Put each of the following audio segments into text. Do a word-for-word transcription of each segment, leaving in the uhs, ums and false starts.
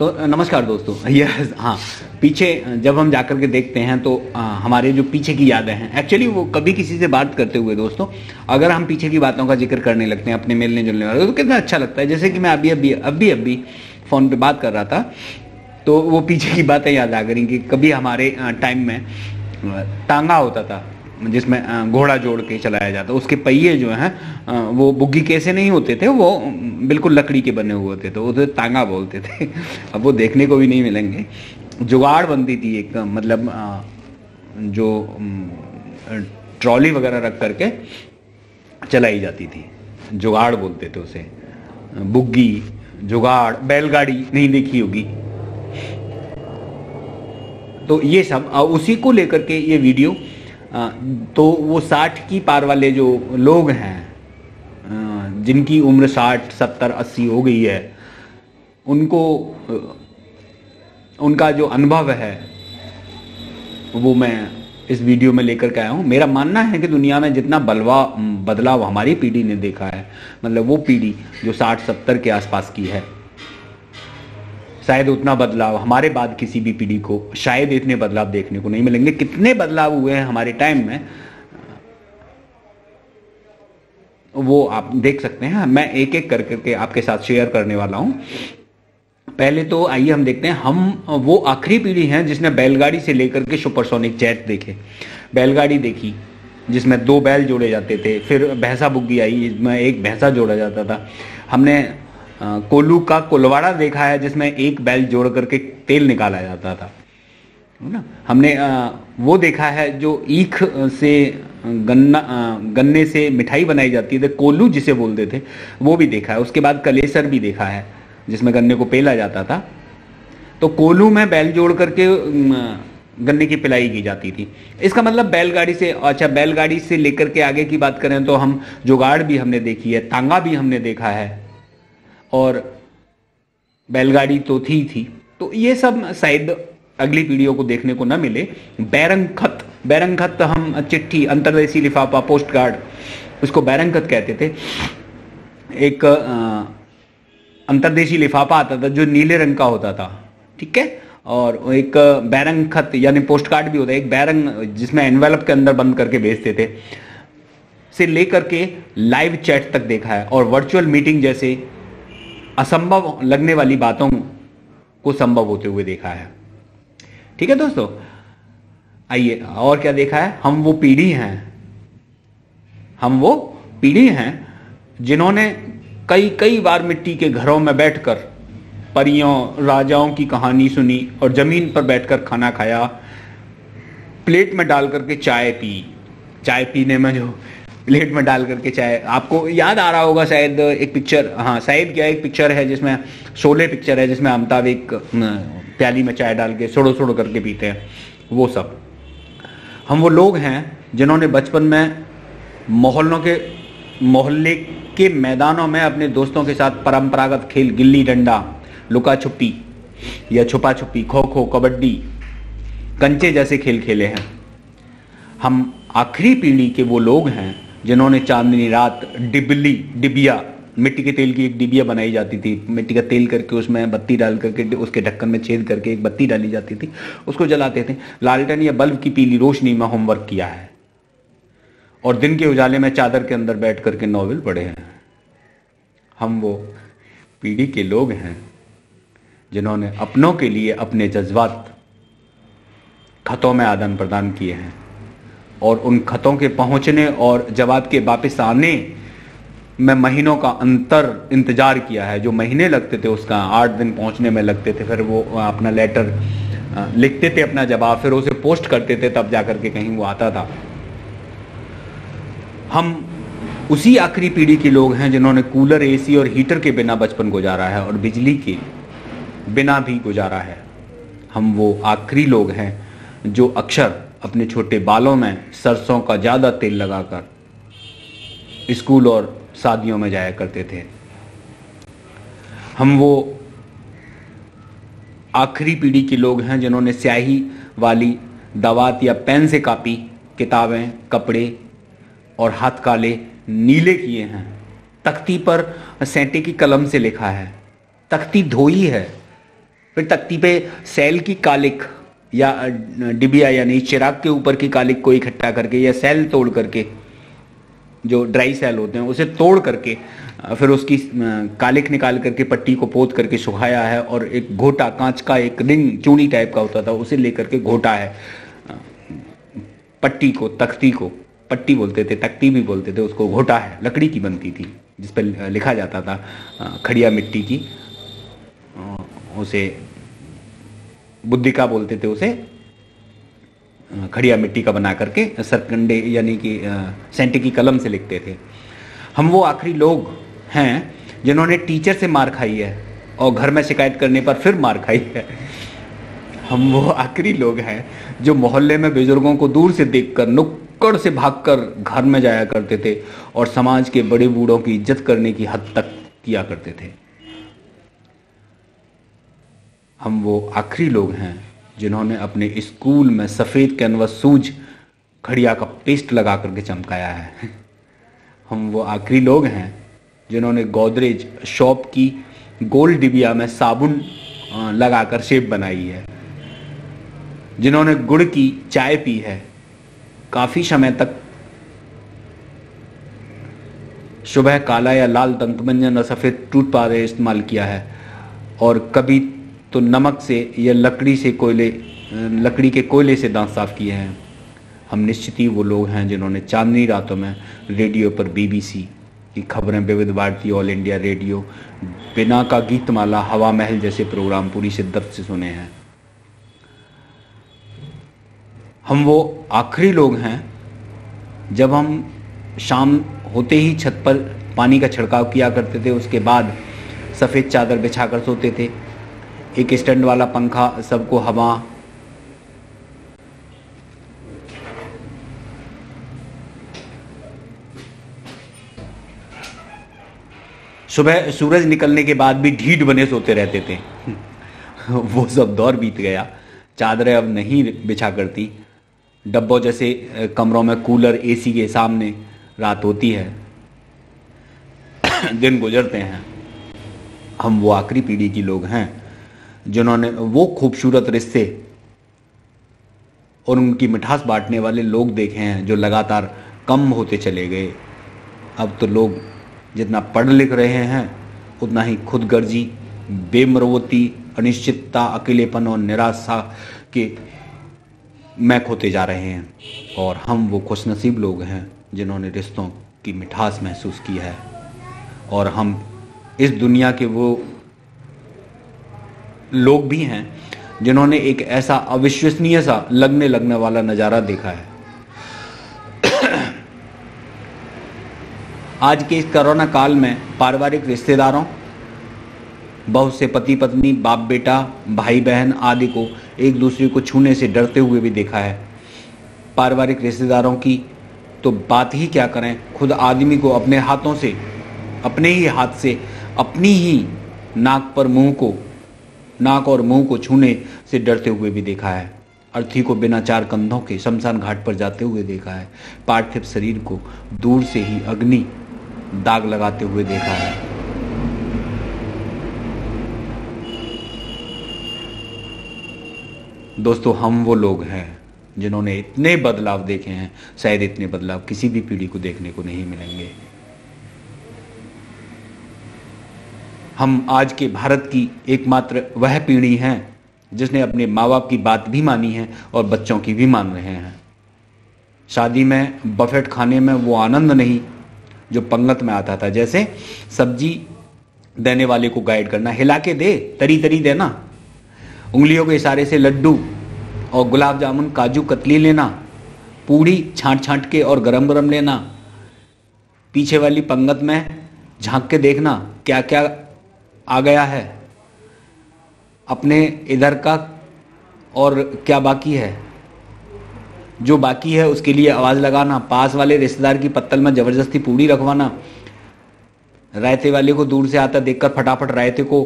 तो नमस्कार दोस्तों। यस हाँ, पीछे जब हम जाकर के देखते हैं तो आ, हमारे जो पीछे की यादें हैं एक्चुअली वो कभी किसी से बात करते हुए दोस्तों अगर हम पीछे की बातों का जिक्र करने लगते हैं अपने मिलने जुलने वाले तो कितना अच्छा लगता है। जैसे कि मैं अभी अभी अभी अभी फ़ोन पे बात कर रहा था तो वो पीछे की बातें याद आ गई कि कभी हमारे टाइम में तांगा होता था जिसमें घोड़ा जोड़ के चलाया जाता। उसके पहिए जो हैं वो बुग्गी कैसे नहीं होते थे, वो बिल्कुल लकड़ी के बने हुए होते थे, उसे तांगा बोलते थे। अब वो देखने को भी नहीं मिलेंगे। जुगाड़ बनती थी एक, मतलब जो ट्रॉली वगैरह रख करके चलाई जाती थी, जुगाड़ बोलते थे उसे, बुग्गी, जुगाड़, बैलगाड़ी नहीं देखी होगी। तो ये सब उसी को लेकर के ये वीडियो। तो वो साठ की पार वाले जो लोग हैं जिनकी उम्र साठ सत्तर अस्सी हो गई है, उनको उनका जो अनुभव है वो मैं इस वीडियो में लेकर के आया हूँ। मेरा मानना है कि दुनिया में जितना बलवा बदलाव हमारी पीढ़ी ने देखा है, मतलब वो पीढ़ी जो साठ सत्तर के आसपास की है, शायद उतना बदलाव हमारे बाद किसी भी पीढ़ी को शायद इतने बदलाव देखने को नहीं मिलेंगे। कितने बदलाव हुए हैं हमारे टाइम में वो आप देख सकते हैं। मैं एक एक कर करके आपके साथ शेयर करने वाला हूं। पहले तो आइए हम देखते हैं, हम वो आखिरी पीढ़ी हैं जिसने बैलगाड़ी से लेकर के सुपरसोनिक जेट देखे, बैलगाड़ी देखी जिसमें दो बैल जोड़े जाते थे, फिर भैंसा बुग्गी आई जिसमें एक भैंसा जोड़ा जाता था। हमने कोल्लू का कोलवाड़ा देखा है जिसमें एक बैल जोड़ करके तेल निकाला जाता था, है ना। हमने वो देखा है जो ईख से गन्ना गन्ने से मिठाई बनाई जाती थी, कोल्लू जिसे बोलते थे, वो भी देखा है। उसके बाद कलेसर भी देखा है जिसमें गन्ने को पेला जाता था। तो कोल्लू में बैल जोड़ करके गन्ने की पिलाई की जाती थी। इसका मतलब बैलगाड़ी से, अच्छा बैलगाड़ी से लेकर के आगे की बात करें तो हम जुगाड़ भी हमने देखी है, तांगा भी हमने देखा है और बैलगाड़ी तो थी थी तो ये सब शायद अगली पीढ़ियों को देखने को ना मिले। बैरंग खत, बैरंग खत हम चिट्ठी, अंतर्देशीय लिफाफा, पोस्ट कार्ड, उसको बैरंग खत कहते थे। एक अंतर्देशीय लिफाफा आता था जो नीले रंग का होता था, ठीक है, और एक बैरंग खत यानी पोस्ट कार्ड भी होता है, एक बैरंग जिसमें एनवेलप के अंदर बंद करके भेजते थे, से लेकर के लाइव चैट तक देखा है। और वर्चुअल मीटिंग जैसे असंभव लगने वाली बातों को संभव होते हुए देखा है। ठीक है दोस्तों, आइए और क्या देखा है। हम वो पीढ़ी हैं, हम वो पीढ़ी हैं जिन्होंने कई कई बार मिट्टी के घरों में बैठकर परियों, राजाओं की कहानी सुनी और जमीन पर बैठकर खाना खाया, प्लेट में डाल करके चाय पी। चाय पीने में जो प्लेट में डाल करके चाय, आपको याद आ रहा होगा शायद एक पिक्चर, हाँ शायद क्या एक पिक्चर है जिसमें, शोले पिक्चर है जिसमें अमिताभ एक प्याली में चाय डाल के सोड़ो सोड़ो करके पीते हैं। वो सब हम वो लोग हैं जिन्होंने बचपन में मोहल्लों के मोहल्ले के मैदानों में अपने दोस्तों के साथ परंपरागत खेल गिल्ली डंडा, लुका छुपी या छुपा छुपी, खो खो, कबड्डी, कंचे जैसे खेल खेले हैं। हम आखिरी पीढ़ी के वो लोग हैं जिन्होंने चांदनी रात, डिबली, डिबिया, मिट्टी के तेल की एक डिबिया बनाई जाती थी, मिट्टी का तेल करके उसमें बत्ती डाल करके उसके ढक्कन में छेद करके एक बत्ती डाली जाती थी, उसको जलाते थे। लालटेन या बल्ब की पीली रोशनी में होमवर्क किया है और दिन के उजाले में चादर के अंदर बैठ करके नॉवेल पढ़े हैं। हम वो पीढ़ी के लोग हैं जिन्होंने अपनों के लिए अपने जज्बात खतों में आदान प्रदान किए हैं और उन खतों के पहुंचने और जवाब के वापस आने में महीनों का अंतर इंतज़ार किया है। जो महीने लगते थे उसका आठ दिन पहुंचने में लगते थे, फिर वो अपना लेटर लिखते थे, अपना जवाब, फिर उसे पोस्ट करते थे, तब जा कर के कहीं वो आता था। हम उसी आखिरी पीढ़ी के लोग हैं जिन्होंने कूलर, एसी और हीटर के बिना बचपन गुजारा है और बिजली के बिना भी गुजारा है। हम वो आखिरी लोग हैं जो अक्सर अपने छोटे बालों में सरसों का ज़्यादा तेल लगाकर स्कूल और शादियों में जाया करते थे। हम वो आखिरी पीढ़ी के लोग हैं जिन्होंने स्याही वाली दवात या पेन से कापी, किताबें, कपड़े और हाथ काले नीले किए हैं। तख्ती पर सेंटे की कलम से लिखा है, तख्ती धोई है, फिर तख्ती पे सेल की कालिक या डिबिया यानी चिराग के ऊपर की कालिक को इकट्ठा करके या सेल तोड़ करके, जो ड्राई सेल होते हैं उसे तोड़ करके फिर उसकी कालिक निकाल करके पट्टी को पोत करके सुखाया है, और एक घोटा कांच का एक रिंग चूड़ी टाइप का होता था उसे लेकर के घोटा है पट्टी को, तख्ती को, पट्टी बोलते थे तख्ती भी बोलते थे उसको, घोटा है लकड़ी की बनती थी जिस पर लिखा जाता था खड़िया मिट्टी की, उसे बुद्धिका बोलते थे, उसे खड़िया मिट्टी का बना करके सरकंडे यानी कि सेंटे की कलम से लिखते थे। हम वो आखिरी लोग हैं जिन्होंने टीचर से मार खाई है और घर में शिकायत करने पर फिर मार खाई है। हम वो आखिरी लोग हैं जो मोहल्ले में बुजुर्गों को दूर से देखकर नुक्कड़ से भागकर घर में जाया करते थे और समाज के बड़े बूढ़ों की इज्जत करने की हद तक किया करते थे। हम वो आखिरी लोग हैं जिन्होंने अपने स्कूल में सफ़ेद कैनवस सूज खड़िया का पेस्ट लगा करके चमकाया है। हम वो आखिरी लोग हैं जिन्होंने गोदरेज शॉप की गोल डिबिया में साबुन लगाकर शेप बनाई है, जिन्होंने गुड़ की चाय पी है, काफ़ी समय तक सुबह काला या लाल तंतुमंजन और सफ़ेद टूट पारे इस्तेमाल किया है, और कभी तो नमक से या लकड़ी से कोयले लकड़ी के कोयले से दांत साफ किए हैं। हम निश्चित ही वो लोग हैं जिन्होंने चांदनी रातों में रेडियो पर बीबीसी की खबरें, विविध भारती, ऑल इंडिया रेडियो, बिना का गीतमाला, हवा महल जैसे प्रोग्राम पूरी शिद्दत से सुने हैं। हम वो आखिरी लोग हैं जब हम शाम होते ही छत पर पानी का छिड़काव किया करते थे, उसके बाद सफ़ेद चादर बिछाकर सोते थे, एक स्टैंड वाला पंखा सबको हवा सुबह सूरज निकलने के बाद भी ढीठ बने सोते रहते थे। वो सब दौर बीत गया, चादरें अब नहीं बिछा करती, डब्बों जैसे कमरों में कूलर एसी के सामने रात होती है, दिन गुजरते हैं। हम वो आखिरी पीढ़ी की लोग हैं जिन्होंने वो खूबसूरत रिश्ते और उनकी मिठास बांटने वाले लोग देखे हैं जो लगातार कम होते चले गए। अब तो लोग जितना पढ़ लिख रहे हैं उतना ही खुदगर्जी, बेमरोती, अनिश्चितता, अकेलेपन और निराशा के महक होते जा रहे हैं, और हम वो खुशनसीब लोग हैं जिन्होंने रिश्तों की मिठास महसूस की है। और हम इस दुनिया के वो लोग भी हैं जिन्होंने एक ऐसा अविश्वसनीय सा लगने लगने वाला नज़ारा देखा है। आज के इस कोरोना काल में पारिवारिक रिश्तेदारों, बहुत से पति पत्नी, बाप बेटा, भाई बहन आदि को एक दूसरे को छूने से डरते हुए भी देखा है। पारिवारिक रिश्तेदारों की तो बात ही क्या करें, खुद आदमी को अपने हाथों से, अपने ही हाथ से अपनी ही नाक पर मुंह को नाक और मुंह को छूने से डरते हुए भी देखा है। अर्थी को बिना चार कंधों के शमशान घाट पर जाते हुए देखा है। पार्थिव शरीर को दूर से ही अग्नि दाग लगाते हुए देखा है। दोस्तों, हम वो लोग हैं जिन्होंने इतने बदलाव देखे हैं, शायद इतने बदलाव किसी भी पीढ़ी को देखने को नहीं मिलेंगे। हम आज के भारत की एकमात्र वह पीढ़ी हैं जिसने अपने माँ बाप की बात भी मानी है और बच्चों की भी मान रहे हैं। शादी में, बफेट खाने में वो आनंद नहीं जो पंगत में आता था, जैसे सब्जी देने वाले को गाइड करना, हिला के दे, तरी तरी देना, उंगलियों के इशारे से लड्डू और गुलाब जामुन, काजू कतली लेना, पूड़ी छांट छांट के और गरम गरम लेना, पीछे वाली पंगत में झांक के देखना क्या क्या आ गया है, अपने इधर का और क्या बाकी है, जो बाकी है उसके लिए आवाज़ लगाना, पास वाले रिश्तेदार की पत्तल में ज़बरदस्ती पूरी रखवाना, रायते वाले को दूर से आता देखकर फटाफट रायते को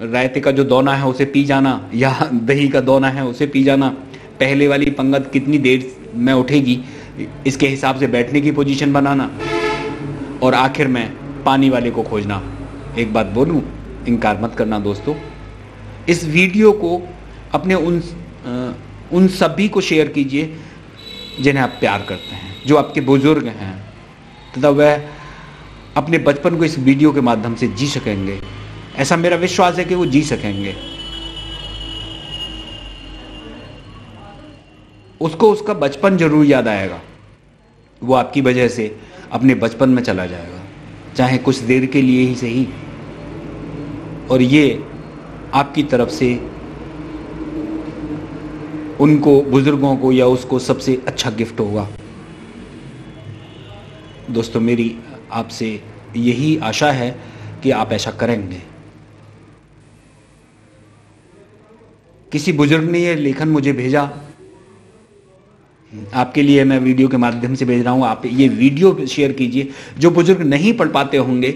रायते का जो दोना है उसे पी जाना या दही का दोना है उसे पी जाना, पहले वाली पंगत कितनी देर में उठेगी इसके हिसाब से बैठने की पोजीशन बनाना, और आखिर में पानी वाले को खोजना। एक बात बोलूँ, इनकार मत करना दोस्तों, इस वीडियो को अपने उन उन सभी को शेयर कीजिए जिन्हें आप प्यार करते हैं, जो आपके बुजुर्ग हैं, तथा वह अपने बचपन को इस वीडियो के माध्यम से जी सकेंगे। ऐसा मेरा विश्वास है कि वो जी सकेंगे। उसको उसका बचपन जरूर याद आएगा। वो आपकी वजह से अपने बचपन में चला जाएगा, चाहे कुछ देर के लिए ही सही। और ये आपकी तरफ से उनको, बुजुर्गों को या उसको सबसे अच्छा गिफ्ट होगा। दोस्तों, मेरी आपसे यही आशा है कि आप ऐसा करेंगे। किसी बुजुर्ग ने यह लेखन मुझे भेजा, आपके लिए मैं वीडियो के माध्यम से भेज रहा हूं। आप ये वीडियो शेयर कीजिए। जो बुजुर्ग नहीं पढ़ पाते होंगे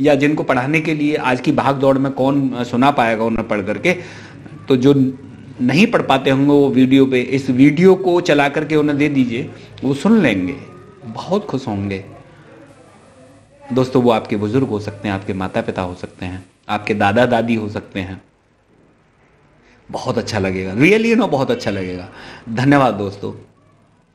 या जिनको पढ़ाने के लिए आज की भाग दौड़ में कौन सुना पाएगा उन्हें पढ़ करके, तो जो नहीं पढ़ पाते होंगे वो वीडियो पे, इस वीडियो को चला करके उन्हें दे दीजिए। वो सुन लेंगे, बहुत खुश होंगे। दोस्तों, वो आपके बुजुर्ग हो सकते हैं, आपके माता पिता हो सकते हैं, आपके दादा दादी हो सकते हैं। बहुत अच्छा लगेगा, रियली नो बहुत अच्छा लगेगा। धन्यवाद दोस्तों,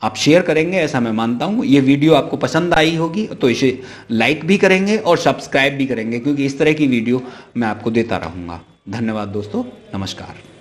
आप शेयर करेंगे ऐसा मैं मानता हूँ। ये वीडियो आपको पसंद आई होगी तो इसे लाइक भी करेंगे और सब्सक्राइब भी करेंगे, क्योंकि इस तरह की वीडियो मैं आपको देता रहूँगा। धन्यवाद दोस्तों, नमस्कार।